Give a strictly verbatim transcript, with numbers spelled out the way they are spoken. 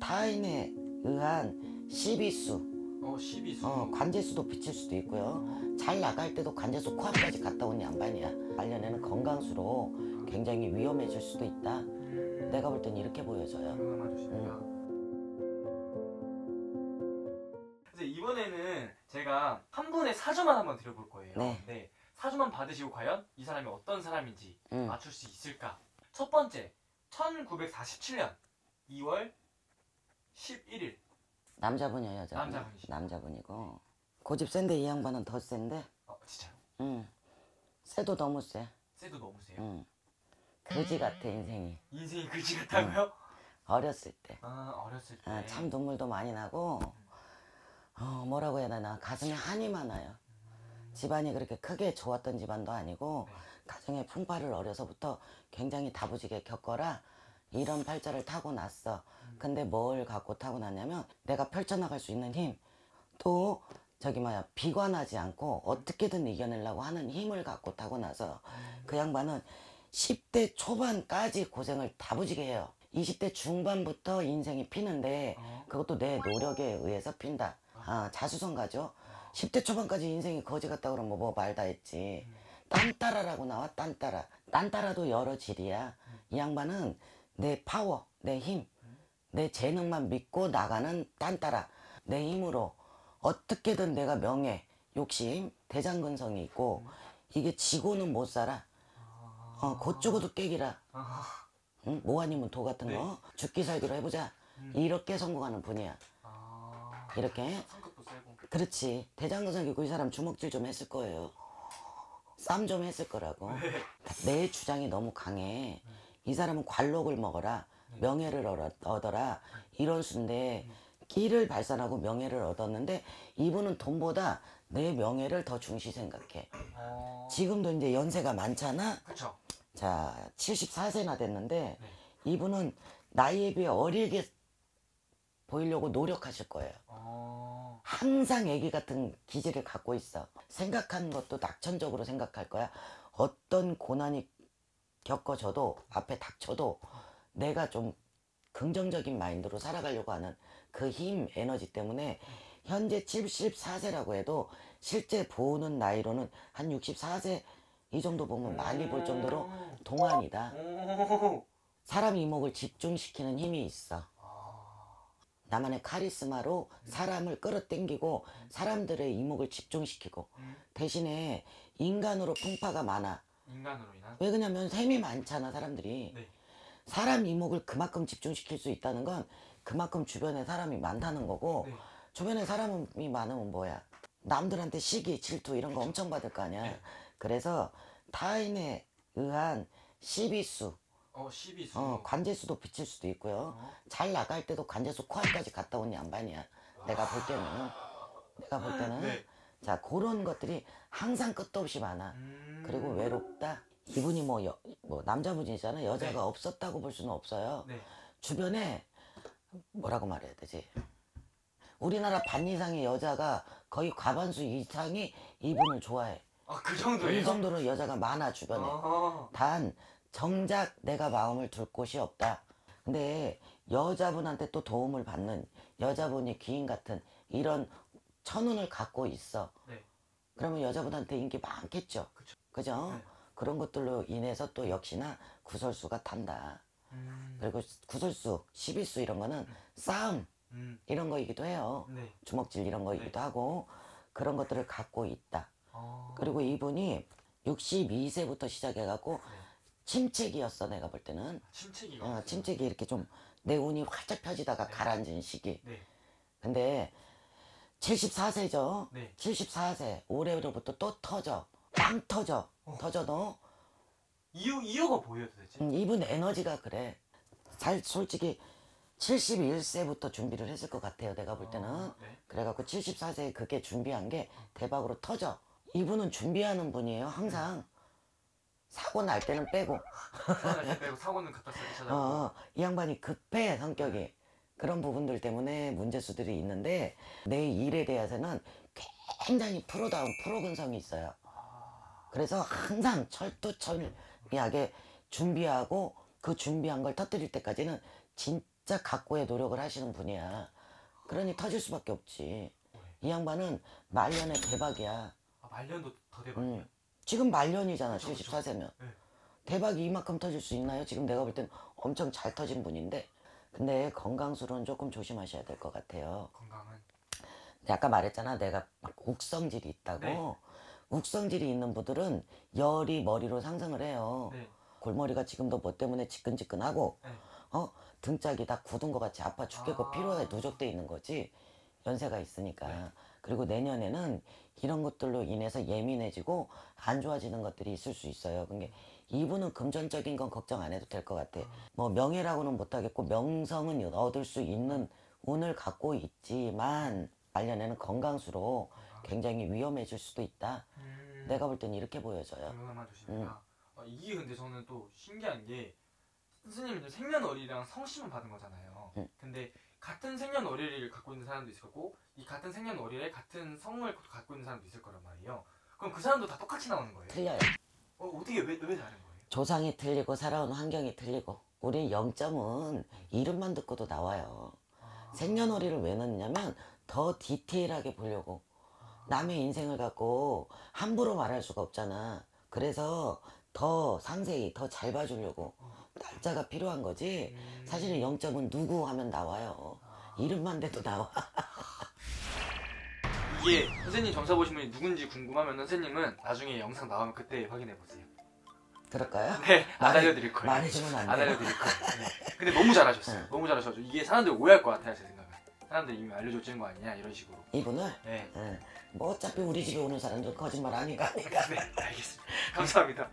타인에 의한 시비수, 어, 시비수. 어, 관제수도 붙일 수도 있고요. 잘 나갈 때도 관제수 코앞까지 갔다 온 양반이야. 말년에는 건강수로 굉장히 위험해질 수도 있다. 내가 볼 땐 이렇게 보여져요. 음. 그래서 이번에는 제가 한 분의 사주만 한번 드려볼 거예요. 네. 네. 사주만 받으시고 과연 이 사람이 어떤 사람인지 음. 맞출 수 있을까? 첫 번째, 천구백사십칠년 이월 십일일. 남자분이요, 여자분? 남자분이시죠. 남자분이고 고집 센데 이 양반은 더 센데? 어, 진짜요? 응. 쎄도 너무 쎄. 쎄도 너무 쎄요? 응. 그지 같아, 인생이. 인생이 그지 같다고요? 응. 어렸을 때. 아, 어렸을 때. 아, 참 눈물도 많이 나고 어, 뭐라고 해야 되나, 가슴에 한이 많아요. 집안이 그렇게 크게 좋았던 집안도 아니고 네. 가정의 풍파를 어려서부터 굉장히 다부지게 겪어라 이런 팔자를 타고났어. 음. 근데 뭘 갖고 타고났냐면 내가 펼쳐나갈 수 있는 힘, 또 저기 뭐야, 비관하지 않고 어떻게든 이겨내려고 하는 힘을 갖고 타고나서 음. 그 양반은 십대 초반까지 고생을 다부지게 해요. 이십대 중반부터 인생이 피는데 어? 그것도 내 노력에 의해서 핀다. 아, 자수성가죠. 십대 초반까지 인생이 거지 같다 그러면 뭐 말 다 했지. 음. 딴따라라고 나와, 딴따라. 딴따라도 여러 질이야. 음. 이 양반은 내 파워, 내 힘, 음. 내 재능만 믿고 나가는 딴따라. 내 힘으로 어떻게든 내가 명예, 욕심, 대장근성이 있고 음. 이게 지고는 못 살아. 아... 어, 곧 죽어도 깨기라. 아... 응? 모아님은 도 같은 네. 거 죽기 살기로 해보자. 음. 이렇게 성공하는 분이야. 아... 이렇게. 그렇지. 대장근성이고 이 사람 주먹질 좀 했을 거예요. 쌈 좀 했을 거라고. 네. 내 주장이 너무 강해. 네. 이 사람은 관록을 먹어라, 네. 명예를 얻어라 네. 이런 수인데 네. 끼를 발산하고 명예를 얻었는데 이분은 돈보다 내 명예를 더 중시 생각해. 어... 지금도 이제 연세가 많잖아. 그쵸. 자, 칠십사세나 됐는데 네. 이분은 나이에 비해 어리게 보이려고 노력하실 거예요. 어... 항상 애기 같은 기질을 갖고 있어. 생각하는 것도 낙천적으로 생각할 거야. 어떤 고난이 겪어져도, 앞에 닥쳐도 내가 좀 긍정적인 마인드로 살아가려고 하는 그 힘, 에너지 때문에 현재 칠십사세라고 해도 실제 보는 나이로는 한 육십사세 이 정도 보면 많이 볼 정도로 동안이다. 사람 이목을 집중시키는 힘이 있어. 나만의 카리스마로 사람을 끌어당기고 사람들의 이목을 집중시키고 대신에 인간으로 풍파가 많아. 인간으로 인한? 왜 그러냐면 셈이 많잖아, 사람들이. 네. 사람 이목을 그만큼 집중시킬 수 있다는 건 그만큼 주변에 사람이 많다는 거고 네. 주변에 사람이 많으면 뭐야, 남들한테 시기, 질투 이런 거 엄청 받을 거 아니야. 네. 그래서 타인에 의한 시비수, 어, 시비수. 어, 관제수도 붙일 수도 있고요. 어? 잘 나갈 때도 관제수 코앞까지 갔다 온 양반이야. 와... 내가 볼 때는. 내가 볼 때는. 네. 자, 그런 것들이 항상 끝도 없이 많아. 음... 그리고 외롭다. 이분이 뭐, 여, 뭐 남자분이잖아. 여자가 네. 없었다고 볼 수는 없어요. 네. 주변에 뭐라고 말해야 되지? 우리나라 반 이상의 여자가 거의 과반수 이상이 이분을 좋아해. 아, 그 정도예요? 이 정도로 여자가 많아, 주변에. 어허. 단 정작 내가 마음을 둘 곳이 없다. 근데 여자분한테 또 도움을 받는, 여자분이 귀인 같은 이런 천운을 갖고 있어. 네. 그러면 여자분한테 인기 많겠죠. 그쵸. 그죠? 네. 그런 것들로 인해서 또 역시나 구설수가 탄다. 음. 그리고 구설수, 시비수 이런 거는 음. 싸움 음. 이런 거이기도 해요. 네. 주먹질 이런 거이기도 네. 하고 그런 것들을 갖고 있다. 어. 그리고 이분이 육십이세부터 시작해갖고 네. 침체기였어, 내가 볼 때는. 침체기가? 어, 침체기 이렇게 좀 내 운이 활짝 펴지다가 네. 가라앉은 시기. 네. 근데 칠십사세죠? 네. 칠십사세. 올해로부터 또 터져. 빵 터져. 어. 터져도. 이유, 이유가 보여요 도대체? 음, 이분 에너지가 그래. 잘, 솔직히 칠십일세부터 준비를 했을 것 같아요, 내가 볼 때는. 어, 네. 그래갖고 칠십사세에 그게 준비한 게 대박으로 터져. 이분은 준비하는 분이에요, 항상. 네. 사고 날 때는 빼고. 사고 날 때 빼고 사고는 갖다 쓰기 찾아보고. 어, 이 양반이 급해, 성격이. 그런 부분들 때문에 문제수들이 있는데 내 일에 대해서는 굉장히 프로다운, 프로근성이 있어요. 그래서 항상 철두철미하게 준비하고 그 준비한 걸 터뜨릴 때까지는 진짜 진짜 각고의 노력을 하시는 분이야. 그러니 터질 수밖에 없지. 이 양반은 말년에 대박이야. 아, 말년도 더 대박이야? 응. 지금 말년이잖아. 그쵸, 그쵸. 칠십사 세면. 네. 대박이 이만큼 터질 수 있나요? 지금 내가 볼 땐 엄청 잘 터진 분인데, 근데 건강수로는 조금 조심하셔야 될 것 같아요. 건강은? 아까 말했잖아. 내가 막 욱성질이 있다고. 네. 욱성질이 있는 분들은 열이 머리로 상승을 해요. 네. 골머리가 지금도 뭐 때문에 지끈지끈하고, 네. 어? 등짝이 다 굳은 것 같이 아파 죽겠고, 아 피로에 누적돼 있는 거지. 연세가 있으니까. 네. 그리고 내년에는 이런 것들로 인해서 예민해지고 안 좋아지는 것들이 있을 수 있어요. 그러니까 이분은 금전적인 건 걱정 안 해도 될 것 같아. 뭐 명예라고는 못하겠고 명성은 얻을 수 있는 운을 갖고 있지만 말년에는 건강수로 굉장히 위험해질 수도 있다. 음... 내가 볼 땐 이렇게 보여져요. 음. 아, 이게 근데 저는 또 신기한 게 선생님은 생년월일이랑 성씨만 받은 거잖아요. 음. 근데 같은 생년월일을 갖고 있는 사람도 있을 거고 이 같은 생년월일에 같은 성을 갖고 있는 사람도 있을 거란 말이에요. 그럼 그 사람도 다 똑같이 나오는 거예요? 틀려요. 어, 어떻게 왜, 왜 다른 거예요? 조상이 틀리고 살아온 환경이 틀리고. 우리 영점은 이름만 듣고도 나와요. 아... 생년월일을 왜 넣냐면 더 디테일하게 보려고. 아... 남의 인생을 갖고 함부로 말할 수가 없잖아. 그래서 더 상세히 더 잘 봐주려고 날짜가 필요한 거지. 음... 사실은 영점은 누구 하면 나와요. 아... 이름만 돼도 나와. 이게 선생님 점사 보신 분이 누군지 궁금하면 선생님은 나중에 영상 나오면 그때 확인해보세요. 그럴까요? 네, 안 알려드릴 거예요. 말해주면 안 돼요. 안 알려드릴 거예요. 네. 근데 너무 잘하셨어요. 응. 너무 잘하셨죠. 이게 사람들 오해할 것 같아요, 제 생각은. 사람들 이미 알려줬던 거 아니냐, 이런 식으로. 이분을? 네. 응. 뭐 어차피 우리 집에 오는 사람들 거짓말 아니니까. 네, 알겠습니다. 감사합니다.